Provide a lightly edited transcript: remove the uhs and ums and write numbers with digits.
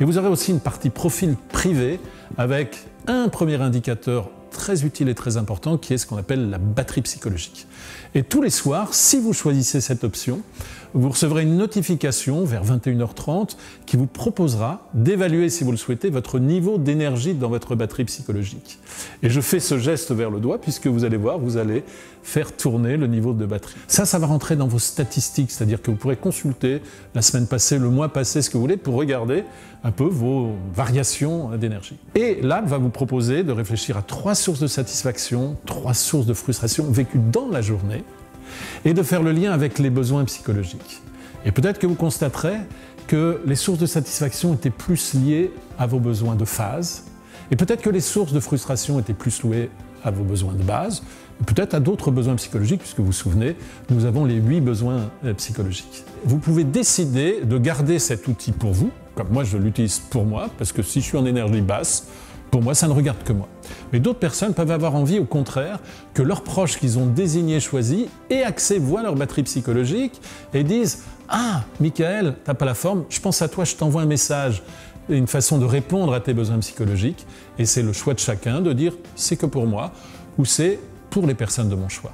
Et vous aurez aussi une partie profil privé avec un premier indicateur très utile et très important qui est ce qu'on appelle la batterie psychologique. Et tous les soirs, si vous choisissez cette option, vous recevrez une notification vers 21h30 qui vous proposera d'évaluer, si vous le souhaitez, votre niveau d'énergie dans votre batterie psychologique. Et je fais ce geste vers le doigt puisque vous allez voir, vous allez faire tourner le niveau de batterie. Ça va rentrer dans vos statistiques, c'est-à-dire que vous pourrez consulter la semaine passée, le mois passé, ce que vous voulez, pour regarder un peu vos variations d'énergie. Et l'app va vous proposer de réfléchir à 3 sources de satisfaction, 3 sources de frustration vécues dans la journée, et de faire le lien avec les besoins psychologiques. Et peut-être que vous constaterez que les sources de satisfaction étaient plus liées à vos besoins de phase, et peut-être que les sources de frustration étaient plus liées à vos besoins de base, peut-être à d'autres besoins psychologiques, puisque vous vous souvenez, nous avons les 8 besoins psychologiques. Vous pouvez décider de garder cet outil pour vous, comme moi je l'utilise pour moi, parce que si je suis en énergie basse, pour moi, ça ne regarde que moi. Mais d'autres personnes peuvent avoir envie, au contraire, que leurs proches qu'ils ont désignés, choisis, aient accès, voient leur batterie psychologique et disent « Ah, Mickaël, t'as pas la forme, je pense à toi, je t'envoie un message ». Une façon de répondre à tes besoins psychologiques. Et c'est le choix de chacun de dire « C'est que pour moi » ou « C'est pour les personnes de mon choix ».